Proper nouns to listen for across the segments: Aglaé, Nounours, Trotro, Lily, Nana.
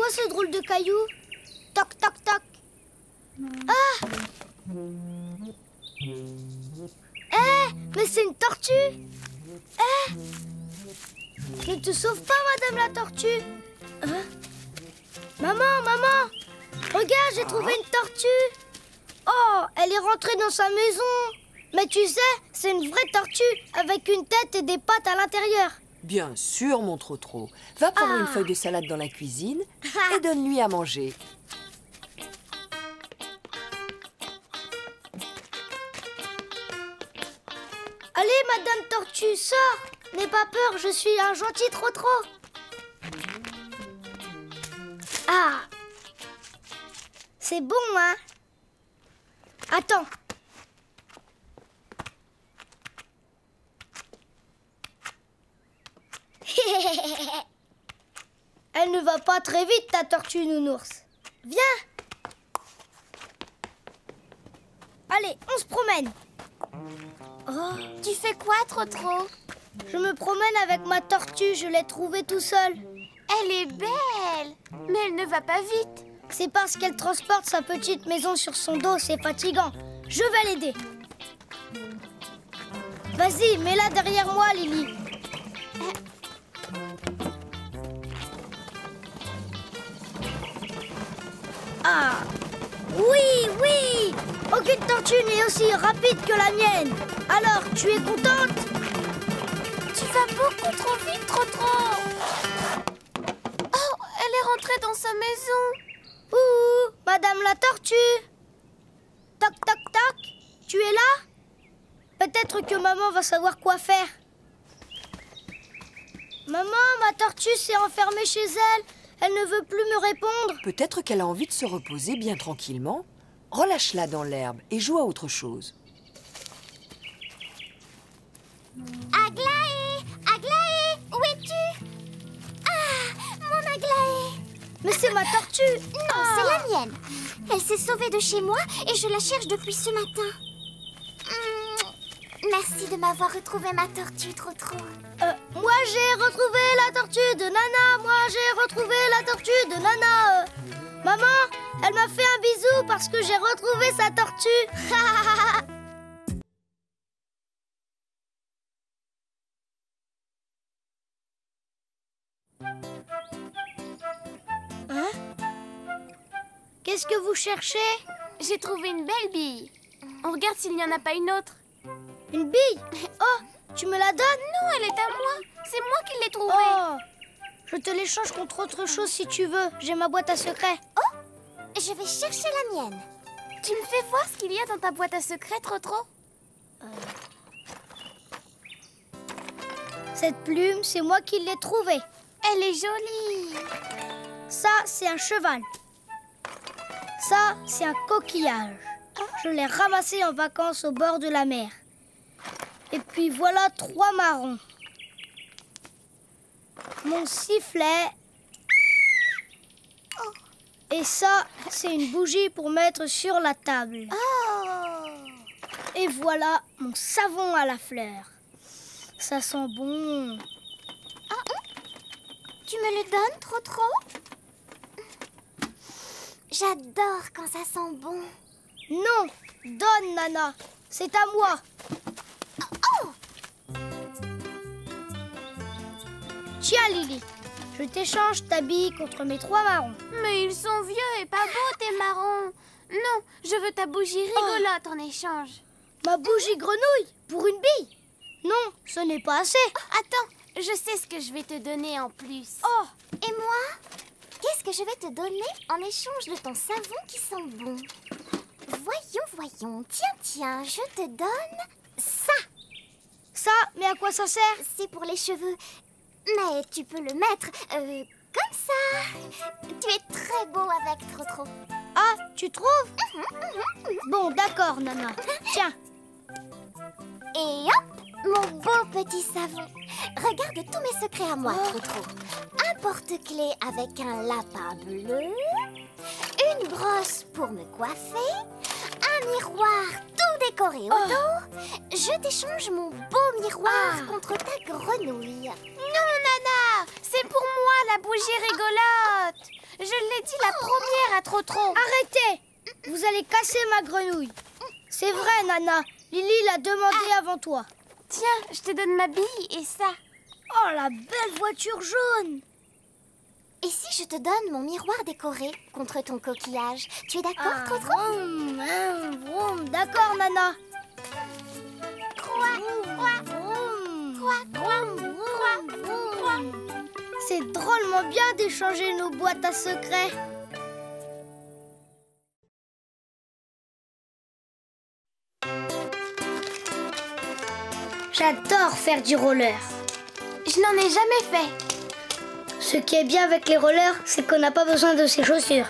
quoi ce drôle de caillou? Toc, toc, toc. Ah! Eh! Mais c'est une tortue! Eh! Je ne te sauve pas, madame la tortue! Hein? Maman, maman! Regarde, j'ai trouvé une tortue! Oh, elle est rentrée dans sa maison! Mais tu sais, c'est une vraie tortue avec une tête et des pattes à l'intérieur. Bien sûr, mon Trotro. Va prendre une feuille de salade dans la cuisine et donne-lui à manger. Allez, madame tortue, sors. N'aie pas peur, je suis un gentil Trotro. Ah! C'est bon, hein? Attends. Elle ne va pas très vite, ta tortue, Nounours. Viens. Allez, on se promène. Oh. Tu fais quoi, Trotro? Je me promène avec ma tortue, je l'ai trouvée tout seul. Elle est belle, mais elle ne va pas vite. C'est parce qu'elle transporte sa petite maison sur son dos, c'est fatigant. Je vais l'aider. Vas-y, mets-la derrière moi, Lily. Ah! Oui, oui! Aucune tortue n'est aussi rapide que la mienne. Alors, tu es contente? Tu vas beaucoup trop vite, Trotro! Oh, elle est rentrée dans sa maison. Ouh, madame la tortue! Toc, toc, toc! Tu es là? Peut-être que maman va savoir quoi faire. Maman, ma tortue s'est enfermée chez elle. Elle ne veut plus me répondre. Peut-être qu'elle a envie de se reposer bien tranquillement. Relâche-la dans l'herbe et joue à autre chose. Aglaé! Aglaé! Où es-tu? Ah! Mon Aglaé! Mais c'est ma tortue! Non, c'est la mienne. Elle s'est sauvée de chez moi et je la cherche depuis ce matin. Merci de m'avoir retrouvé ma tortue, Trotro. Moi, j'ai retrouvé la tortue de Nana. Moi, j'ai retrouvé la tortue de Nana. Maman, elle m'a fait un bisou parce que j'ai retrouvé sa tortue. Hein? Qu'est-ce que vous cherchez? J'ai trouvé une belle bille. On regarde s'il n'y en a pas une autre. Une bille? Oh, tu me la donnes? Non, elle est à moi. C'est moi qui l'ai trouvée. Oh, je te l'échange contre autre chose si tu veux. J'ai ma boîte à secrets. Oh, je vais chercher la mienne. Tu me fais voir ce qu'il y a dans ta boîte à secrets, Trotro? Cette plume, c'est moi qui l'ai trouvée. Elle est jolie. Ça, c'est un cheval. Ça, c'est un coquillage. Je l'ai ramassé en vacances au bord de la mer. Et puis voilà 3 marrons. Mon sifflet. Oh. Et ça, c'est une bougie pour mettre sur la table. Oh. Et voilà mon savon à la fleur. Ça sent bon. Tu me le donnes, Trotro? J'adore quand ça sent bon. Non, donne, Nana. C'est à moi. Tiens, Lily, je t'échange ta bille contre mes 3 marrons. Mais ils sont vieux et pas beaux, tes marrons. Non, je veux ta bougie rigolote en échange. Ma bougie grenouille pour une bille? Non, ce n'est pas assez. Oh, attends, je sais ce que je vais te donner en plus. Oh! Et moi? Qu'est-ce que je vais te donner en échange de ton savon qui sent bon? Voyons, voyons. Tiens, tiens, je te donne ça. Ça? Mais à quoi ça sert? C'est pour les cheveux. Mais tu peux le mettre comme ça. Tu es très beau avec Trotro. Ah, tu trouves? Bon, d'accord, Nana. Tiens. Et hop, mon beau petit savon. Regarde tous mes secrets à moi, Trotro. Un porte-clés avec un lapin bleu. Une brosse pour me coiffer. Un miroir tout décoré au dos. Je t'échange mon beau miroir contre ta grenouille. Non, Nana, c'est pour moi la bougie rigolote. Je l'ai dit la première à Trotro. Arrêtez! Vous allez casser ma grenouille. C'est vrai, Nana. Lily l'a demandé avant toi. Tiens, je te donne ma bille et ça. Oh, la belle voiture jaune! Et si je te donne mon miroir décoré contre ton coquillage? Tu es d'accord, Trotro? D'accord, Nana. C'est drôlement bien d'échanger nos boîtes à secrets. J'adore faire du roller. Je n'en ai jamais fait. Ce qui est bien avec les rollers, c'est qu'on n'a pas besoin de ses chaussures.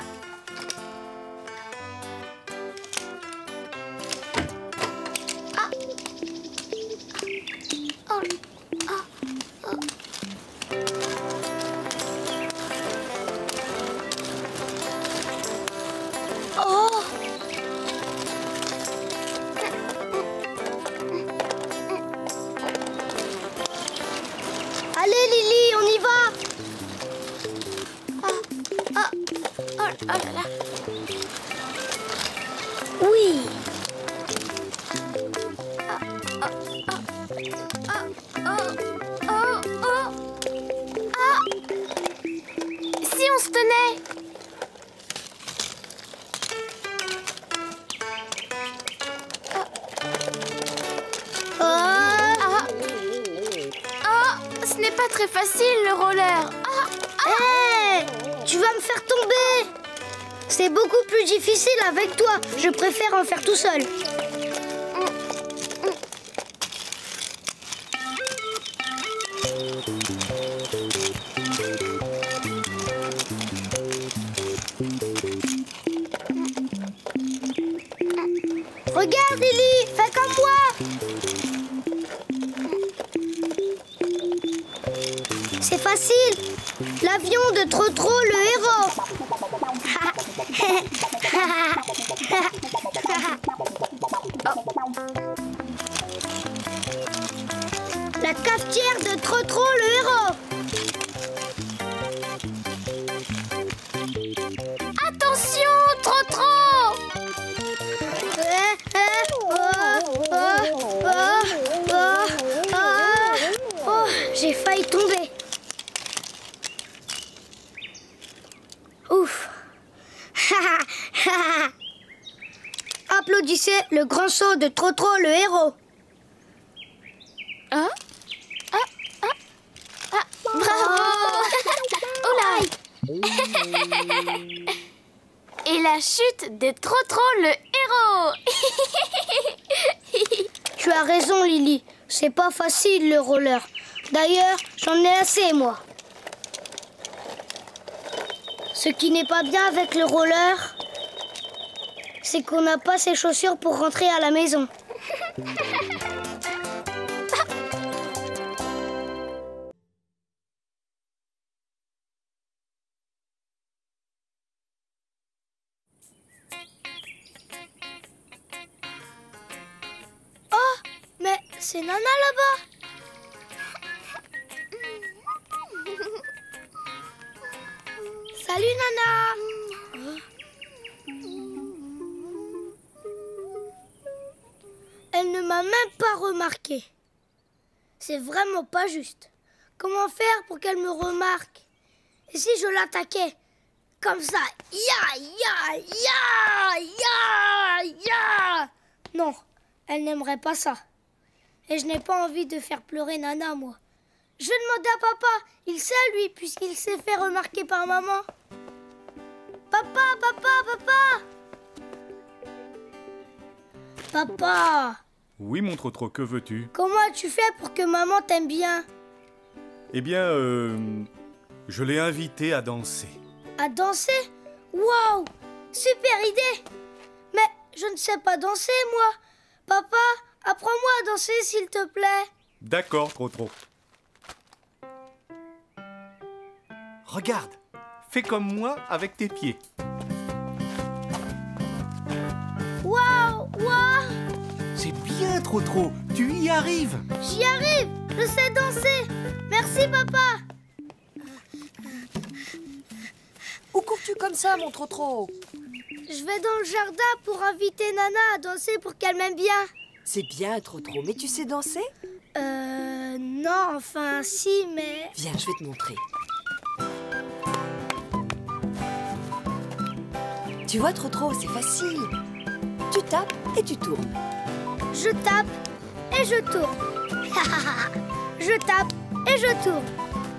Avec toi, je préfère en faire tout seul. Regarde, Lily, fais comme moi. C'est facile. L'avion de Trotro, le héros. La cafetière de Trotro, le héros. Attention, Trotro. J'ai failli tomber. Ouf. Applaudissez le grand saut de Trotro, le héros. Hein? Bravo! Oh là! Et la chute de Trotro, le héros. Tu as raison, Lily. C'est pas facile, le roller. D'ailleurs, j'en ai assez, moi. Ce qui n'est pas bien avec le roller, c'est qu'on n'a pas ses chaussures pour rentrer à la maison. Oh, mais c'est Nana là-bas. Salut, Nana. Elle ne m'a même pas remarqué. C'est vraiment pas juste. Comment faire pour qu'elle me remarque? Et si je l'attaquais? Comme ça. Ya, ya, ya, ya, ya. Non, elle n'aimerait pas ça. Et je n'ai pas envie de faire pleurer Nana, moi. Je demandais à papa. Il sait, lui, puisqu'il s'est fait remarquer par maman. Papa, papa, papa! Papa! Oui, mon Trotro, que veux-tu? Comment tu fais pour que maman t'aime bien? Eh bien, je l'ai invitée à danser. À danser? Waouh! Super idée! Mais je ne sais pas danser, moi. Papa, apprends-moi à danser, s'il te plaît. D'accord, Trotro. Regarde! Fais comme moi avec tes pieds. Waouh, waouh! C'est bien, Trotro. Tu y arrives. J'y arrive. Je sais danser. Merci, papa. Où cours-tu? comme ça, mon Trotro. Je vais dans le jardin pour inviter Nana à danser pour qu'elle m'aime bien. C'est bien, Trotro, mais tu sais danser? Non, enfin, si, mais... Viens, je vais te montrer. Tu vois, Trotro, c'est facile. Tu tapes et tu tournes. Je tape et je tourne. Je tape et je tourne.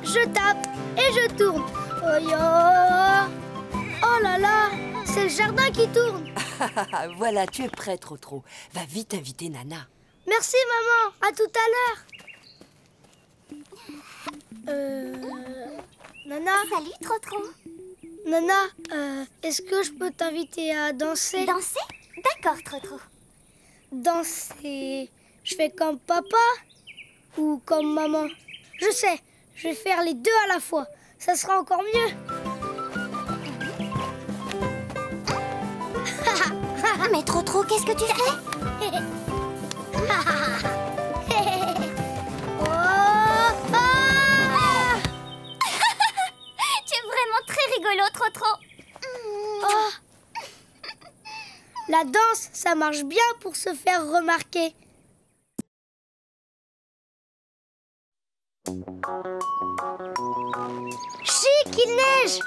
Je tape et je tourne. Oh yo! Oh là là! C'est le jardin qui tourne. Voilà, tu es prêt, Trotro. Va vite inviter Nana. Merci, maman. À tout à l'heure. Nana? Salut, Trotro. Nana, est-ce que je peux t'inviter à danser? Danser? D'accord, Trotro. Danser... Je fais comme papa ou comme maman? Je sais, je vais faire les deux à la fois. Ça sera encore mieux. Mais Trotro, qu'est-ce que tu fais? Oh, ah! Tu es vraiment très rigolo, Trotro. Oh. La danse, ça marche bien pour se faire remarquer. Chic, il neige.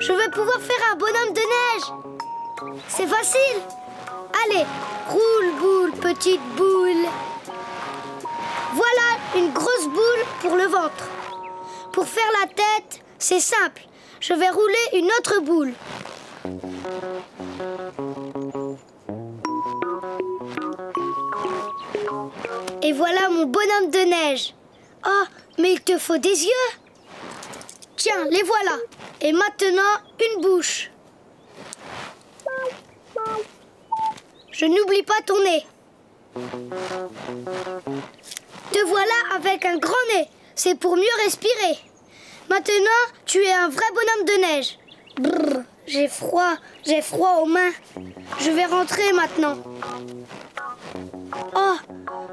Je vais pouvoir faire un bonhomme de neige. C'est facile. Allez, roule, boule, petite boule. Voilà une grosse boule pour le ventre. Pour faire la tête, c'est simple. Je vais rouler une autre boule. Et voilà mon bonhomme de neige. Oh, mais il te faut des yeux. Tiens, les voilà. Et maintenant, une bouche. Je n'oublie pas ton nez. Te voilà avec un grand nez. C'est pour mieux respirer. Maintenant, tu es un vrai bonhomme de neige. Brrr, j'ai froid aux mains. Je vais rentrer maintenant. Oh,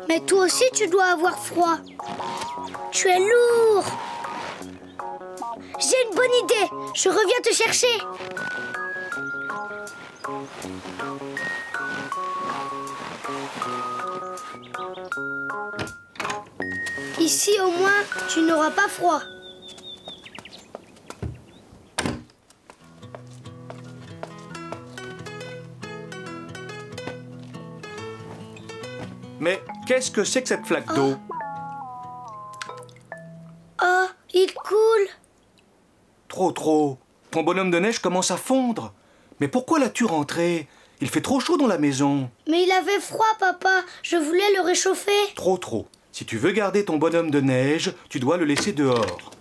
mais toi aussi tu dois avoir froid. Tu es lourd. J'ai une bonne idée, je reviens te chercher. Ici au moins, tu n'auras pas froid. Mais qu'est-ce que c'est que cette flaque d'eau? Oh, il coule. Trop. Ton bonhomme de neige commence à fondre. Mais pourquoi l'as-tu rentré? Il fait trop chaud dans la maison. Mais il avait froid, papa. Je voulais le réchauffer. Trop. Si tu veux garder ton bonhomme de neige, tu dois le laisser dehors.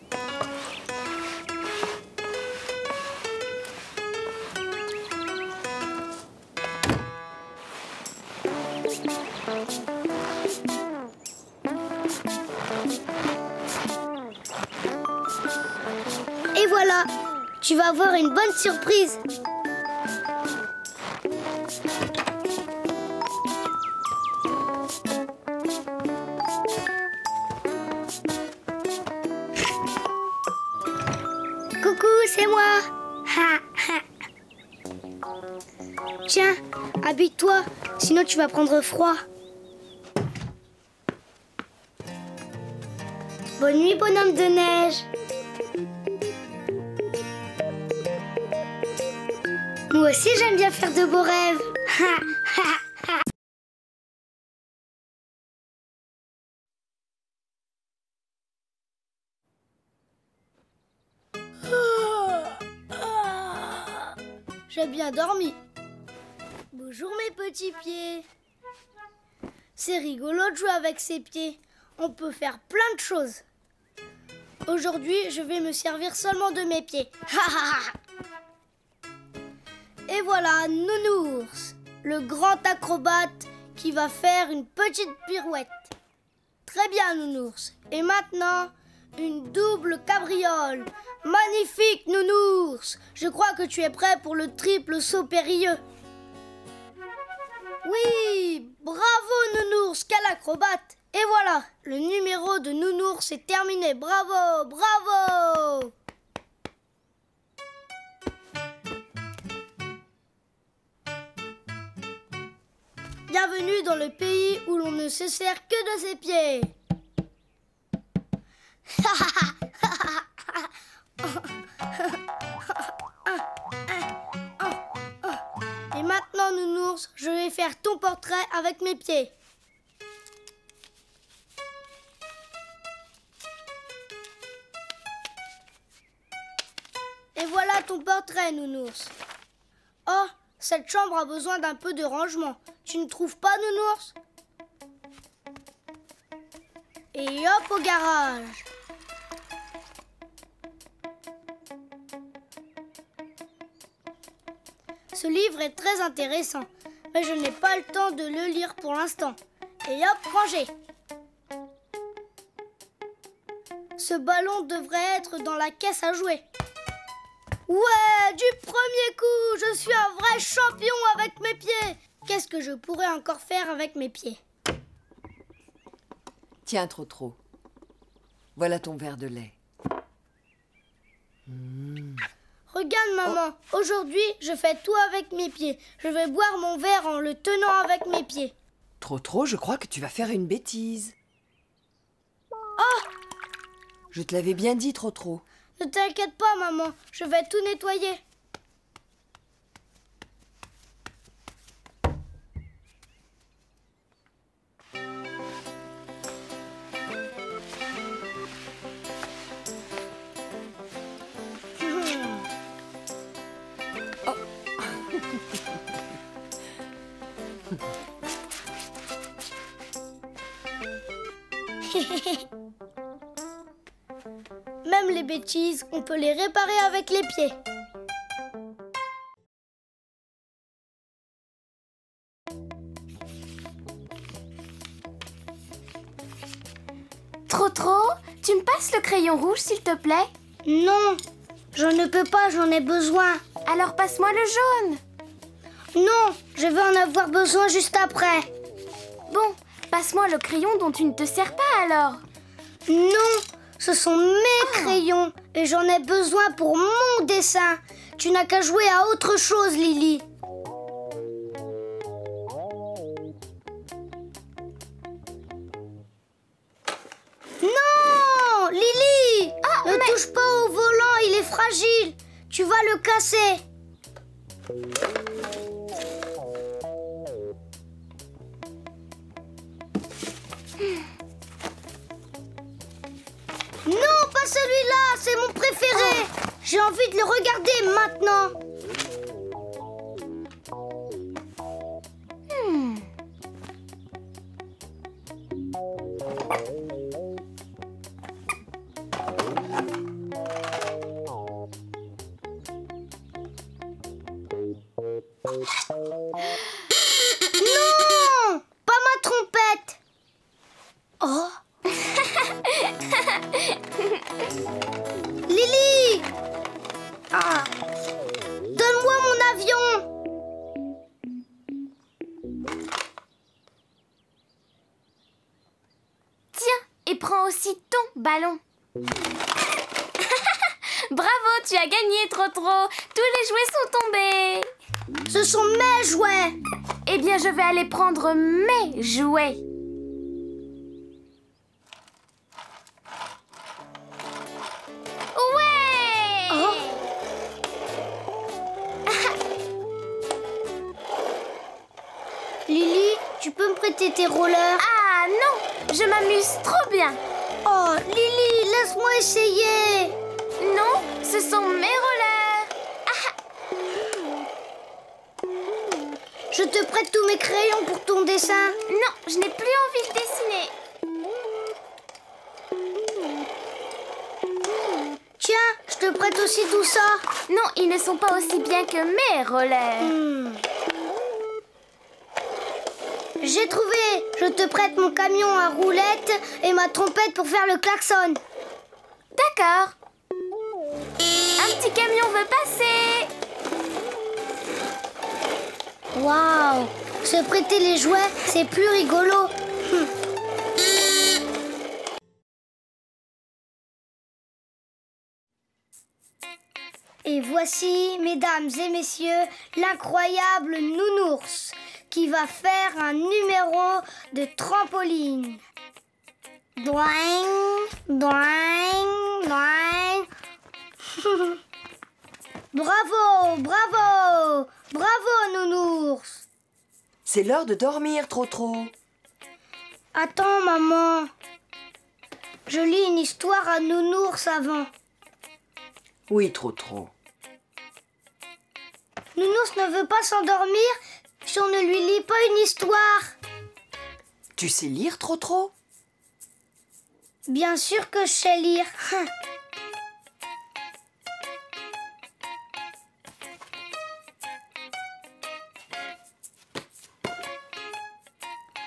Et voilà, tu vas avoir une bonne surprise. Coucou, c'est moi. Tiens, habille-toi, sinon tu vas prendre froid. Bonne nuit, bonhomme de neige. Moi aussi, j'aime bien faire de beaux rêves. J'ai bien dormi. Bonjour mes petits pieds. C'est rigolo de jouer avec ses pieds. On peut faire plein de choses. Aujourd'hui, je vais me servir seulement de mes pieds. Et voilà Nounours, le grand acrobate qui va faire une petite pirouette. Très bien Nounours. Et maintenant, une double cabriole. Magnifique Nounours. Je crois que tu es prêt pour le triple saut périlleux. Oui, bravo Nounours, quel acrobate! Et voilà, le numéro de Nounours est terminé. Bravo, bravo! Bienvenue dans le pays où l'on ne se sert que de ses pieds. Et maintenant, Nounours, je vais faire ton portrait avec mes pieds. Et voilà ton portrait, Nounours. Oh, cette chambre a besoin d'un peu de rangement. Tu ne trouves pas, Nounours? Et hop, au garage. Ce livre est très intéressant, mais je n'ai pas le temps de le lire pour l'instant. Et hop, rangé. Ce ballon devrait être dans la caisse à jouer. Ouais, du premier coup, je suis un vrai champion avec mes pieds. Qu'est-ce que je pourrais encore faire avec mes pieds? Tiens, Trotro. Voilà ton verre de lait. Regarde, maman, aujourd'hui, je fais tout avec mes pieds. Je vais boire mon verre en le tenant avec mes pieds. Trotro, je crois que tu vas faire une bêtise. Oh! Je te l'avais bien dit, Trotro. Ne t'inquiète pas, maman, je vais tout nettoyer. Même les bêtises, on peut les réparer avec les pieds. Trotro, tu me passes le crayon rouge, s'il te plaît? Non, je ne peux pas, j'en ai besoin. Alors passe-moi le jaune. Non, je vais en avoir besoin juste après. Bon, passe-moi le crayon dont tu ne te sers pas alors. Non, ce sont mes crayons et j'en ai besoin pour mon dessin. Tu n'as qu'à jouer à autre chose, Lily. Non, Lily, ne touche pas au volant, il est fragile. Tu vas le casser. Celui-là, c'est mon préféré. J'ai envie de le regarder maintenant. Non, pas ma trompette. Oh. Lily, donne-moi mon avion. Tiens, et prends aussi ton ballon. Bravo, tu as gagné, Trotro. Tous les jouets sont tombés. Ce sont mes jouets. Eh bien, je vais aller prendre mes jouets. Tu peux me prêter tes rollers? Ah non, je m'amuse trop bien. Oh, Lily, laisse-moi essayer. Non, ce sont mes rollers. Je te prête tous mes crayons pour ton dessin. Non, je n'ai plus envie de dessiner. Tiens, je te prête aussi tout ça. Non, ils ne sont pas aussi bien que mes rollers. J'ai trouvé! Je te prête mon camion à roulettes et ma trompette pour faire le klaxon. D'accord. Un petit camion veut passer. Waouh! Se prêter les jouets, c'est plus rigolo. Et voici, mesdames et messieurs, l'incroyable Nounours qui va faire un numéro de trampoline. Doing, doing, doing. Bravo, bravo, bravo, Nounours. C'est l'heure de dormir, Trotro. Attends, maman. Je lis une histoire à Nounours avant. Oui, Trotro. Nounours ne veut pas s'endormir si on ne lui lit pas une histoire. Tu sais lire, Trotro? Bien sûr que je sais lire.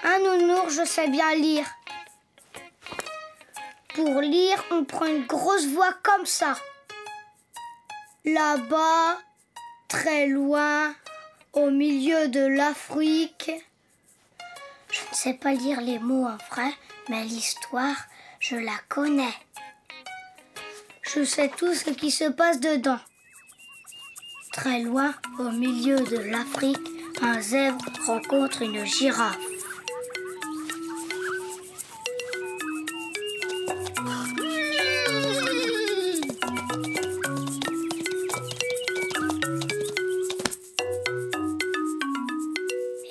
Un nounours, je sais bien lire. Pour lire, on prend une grosse voix comme ça. Là-bas, très loin, au milieu de l'Afrique. Je ne sais pas lire les mots en vrai, mais l'histoire, je la connais. Je sais tout ce qui se passe dedans. Très loin, au milieu de l'Afrique, un zèbre rencontre une girafe.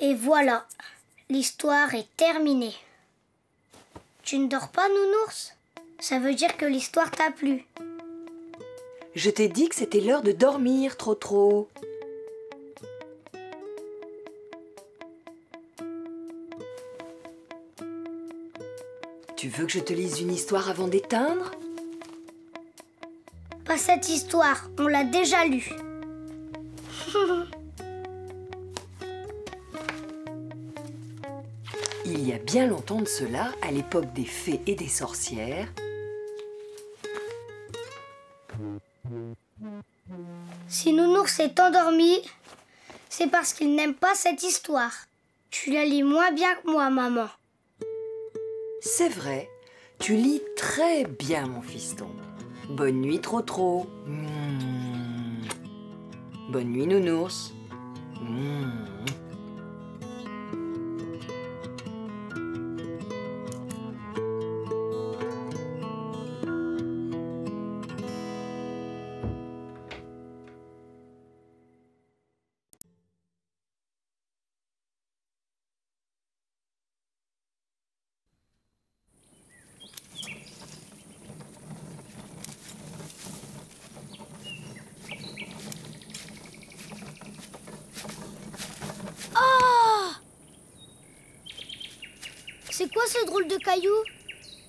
Et voilà, l'histoire est terminée. Tu ne dors pas, Nounours? Ça veut dire que l'histoire t'a plu. Je t'ai dit que c'était l'heure de dormir, Trotro. Tu veux que je te lise une histoire avant d'éteindre? Pas cette histoire, on l'a déjà lue. Il y a bien longtemps de cela, à l'époque des fées et des sorcières. Si Nounours est endormi, c'est parce qu'il n'aime pas cette histoire. Tu la lis moins bien que moi, maman. C'est vrai, tu lis très bien, mon fiston. Bonne nuit, Trotro. Mmh. Bonne nuit, Nounours. Mmh. C'est quoi ce drôle de caillou?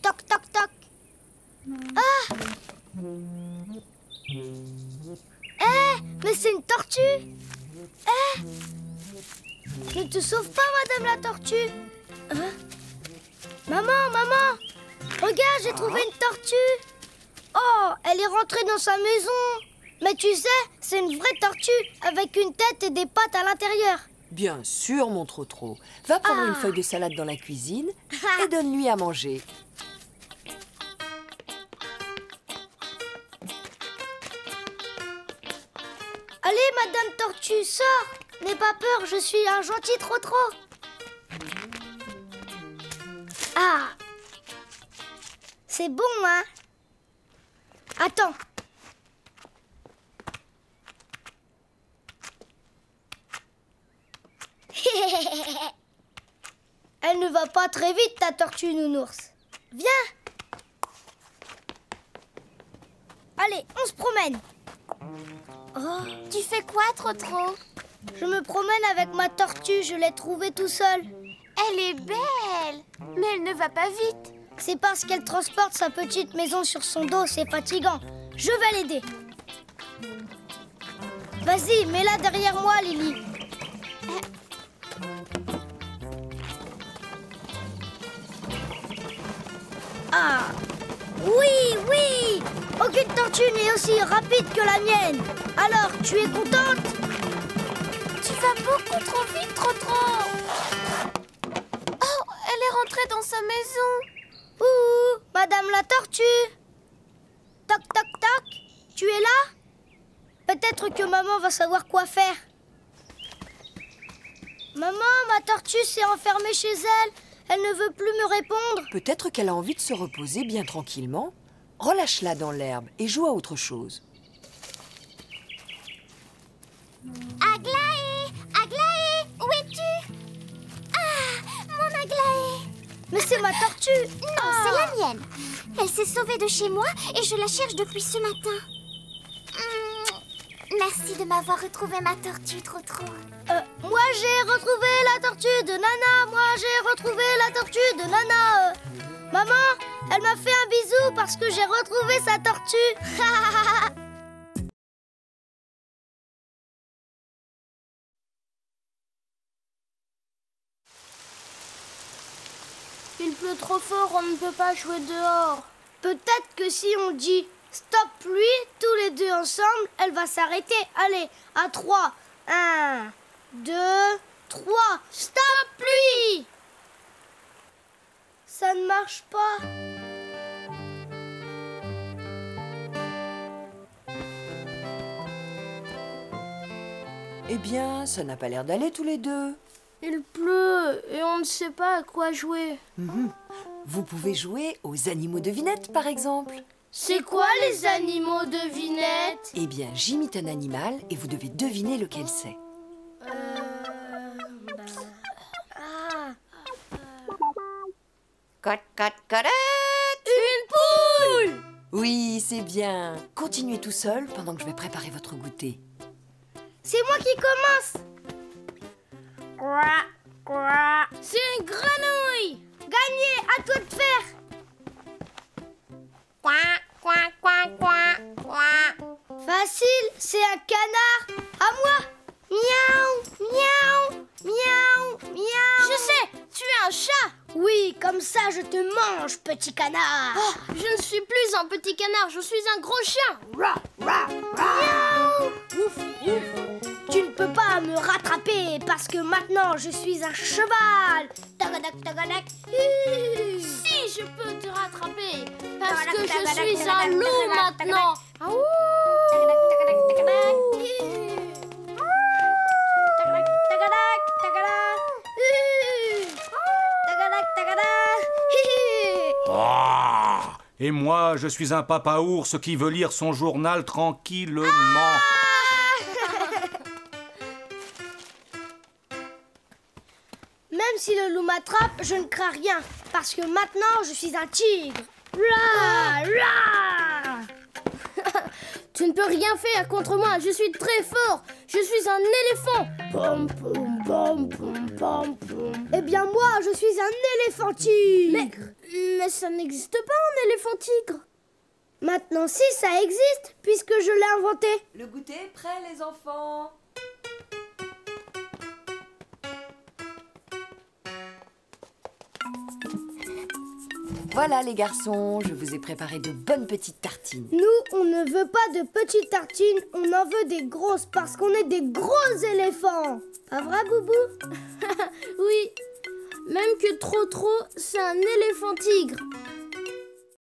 Toc, toc, toc. Ah! Mais c'est une tortue! Ne te sauve pas, madame la tortue! Hein? Maman, maman! Regarde, j'ai trouvé une tortue! Oh, elle est rentrée dans sa maison! Mais tu sais, c'est une vraie tortue avec une tête et des pattes à l'intérieur. Bien sûr, mon Trotro. Va prendre une feuille de salade dans la cuisine et donne-lui à manger. Allez, madame Tortue, sors. N'aie pas peur, je suis un gentil Trotro. Ah! C'est bon, hein? Attends. Elle ne va pas très vite, ta tortue, Nounours. Viens. Allez, on se promène. Oh, tu fais quoi, Trotro? Je me promène avec ma tortue, je l'ai trouvée tout seul. Elle est belle, mais elle ne va pas vite. C'est parce qu'elle transporte sa petite maison sur son dos, c'est fatigant. Je vais l'aider. Vas-y, mets-la derrière moi, Lily. Ah! Oui, oui! Aucune tortue n'est aussi rapide que la mienne! Alors, tu es contente? Tu va beaucoup trop vite, Trotro. Oh, elle est rentrée dans sa maison. Ouh, Madame la Tortue. Toc, toc, toc. Tu es là? Peut-être que maman va savoir quoi faire. Maman, ma tortue s'est enfermée chez elle. Elle ne veut plus me répondre. Peut-être qu'elle a envie de se reposer bien tranquillement. Relâche-la dans l'herbe et joue à autre chose. Aglaé! Aglaé! Où es-tu? Ah! Mon Aglaé! Mais c'est ma tortue! Non, c'est la mienne. Elle s'est sauvée de chez moi et je la cherche depuis ce matin. Merci de m'avoir retrouvé ma tortue, Trotro. Moi, j'ai retrouvé la tortue de Nana. Moi, j'ai retrouvé la tortue de Nana. Maman, elle m'a fait un bisou parce que j'ai retrouvé sa tortue. Il pleut trop fort, on ne peut pas jouer dehors. Peut-être que si on dit stop pluie, tous les deux ensemble, elle va s'arrêter. Allez, à 3, 1, 2, 3, stop pluie! Ça ne marche pas. Eh bien, ça n'a pas l'air d'aller tous les deux. Il pleut et on ne sait pas à quoi jouer. Vous pouvez jouer aux animaux devinettes, par exemple. C'est quoi les animaux devinettes? Eh bien, j'imite un animal et vous devez deviner lequel c'est. Cot, cot, corette! Une poule! Oui, c'est bien. Continuez tout seul pendant que je vais préparer votre goûter. C'est moi qui commence. C'est une grenouille. Gagné, à toi de faire. Facile, c'est un canard. À moi. Miaou, miaou, miaou, miaou. Je sais, tu es un chat. Oui, comme ça je te mange, petit canard. Oh, je ne suis plus un petit canard, je suis un gros chien. Miaou. Ouf, ouf. Tu ne peux pas me rattraper parce que maintenant je suis un cheval. Tagadak, tagadak. Si, je peux te rattraper parce que je suis un loup maintenant. Et moi, je suis un papa ours qui veut lire son journal tranquillement. Même si le loup m'attrape, je ne crains rien, parce que maintenant, je suis un tigre. Tu ne peux rien faire contre moi, je suis très fort. Je suis un éléphant. Pom, pom, pom, pom, pom, pom. Eh bien, moi, je suis un éléphant tigre. Mais ça n'existe pas, un éléphant tigre. Maintenant, si, ça existe, puisque je l'ai inventé. Le goûter est prêt, les enfants. Voilà les garçons, je vous ai préparé de bonnes petites tartines. Nous, on ne veut pas de petites tartines, on en veut des grosses parce qu'on est des gros éléphants. Pas vrai, Boubou? Oui, même que Trotro, c'est un éléphant tigre.